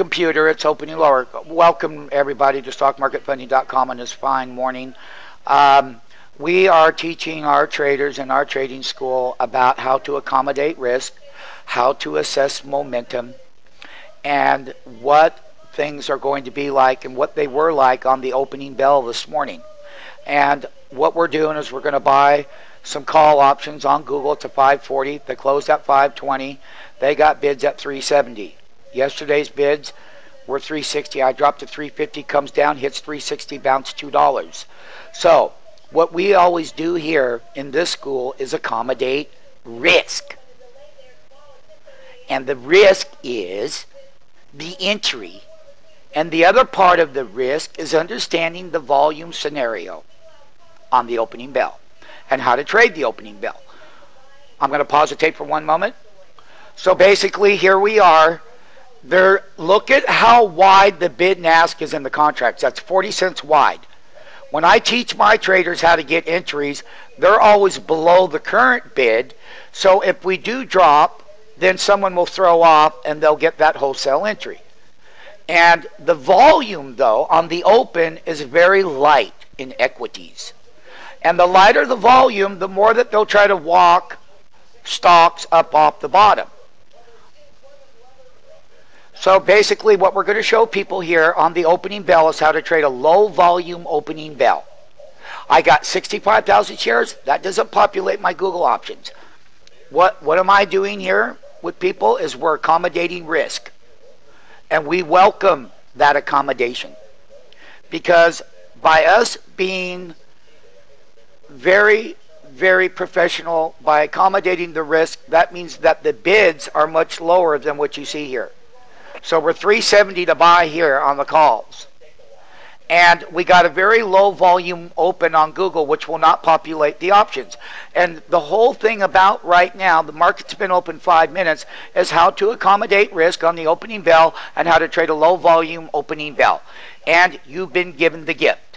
computer, it's opening lower. Welcome everybody to stockmarketfunding.com on this fine morning. We are teaching our traders in our trading school about how to accommodate risk, how to assess momentum, and what things are going to be like and what they were like on the opening bell this morning. And what we're doing is we're going to buy some call options on Google to 540. They closed at 520. They got bids at 370. Yesterday's bids were 360. I dropped to 350, comes down, hits 360, bounced $2. So what we always do here in this school is accommodate risk. And the risk is the entry. And the other part of the risk is understanding the volume scenario on the opening bell and how to trade the opening bell. I'm going to pause the tape for one moment. So basically, here we are. There, look at how wide the bid and ask is in the contracts. That's 40 cents wide. When I teach my traders how to get entries, they're always below the current bid. So if we do drop, then someone will throw off and they'll get that wholesale entry. And the volume, though, on the open is very light in equities. And the lighter the volume, the more that they'll try to walk stocks up off the bottom. So basically what we're going to show people here on the opening bell is how to trade a low volume opening bell. I got 65,000 shares. That doesn't populate my Google options. What am I doing here with people is we're accommodating risk. And we welcome that accommodation. Because by us being very, very professional, by accommodating the risk, that means that the bids are much lower than what you see here. So we're 370 to buy here on the calls. And we got a very low volume open on Google, which will not populate the options. And the whole thing about right now, the market's been open 5 minutes, is how to accommodate risk on the opening bell and how to trade a low volume opening bell. And you've been given the gift.